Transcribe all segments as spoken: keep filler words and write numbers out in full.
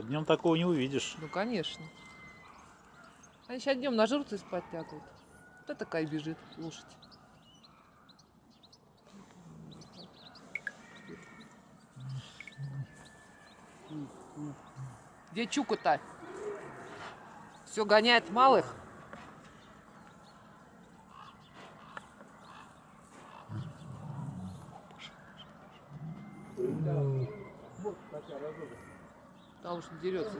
И днем такого не увидишь. Ну конечно. Они сейчас днем нажрутся и спать лягут. Да такая бежит лошадь. Где Чука-то? Все гоняет малых. Потому что дерется.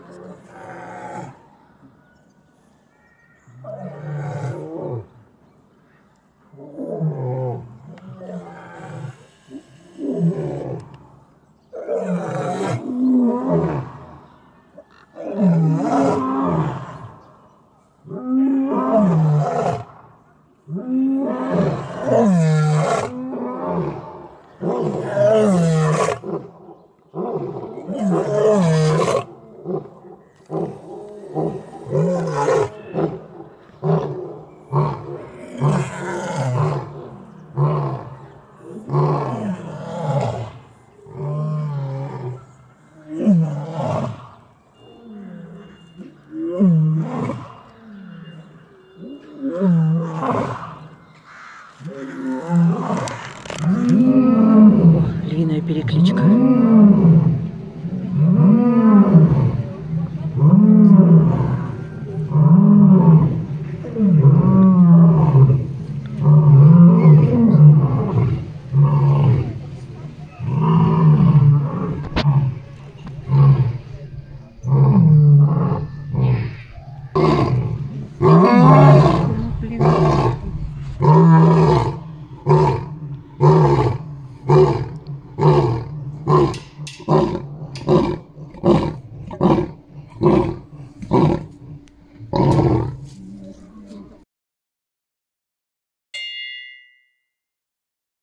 Mm-hmm.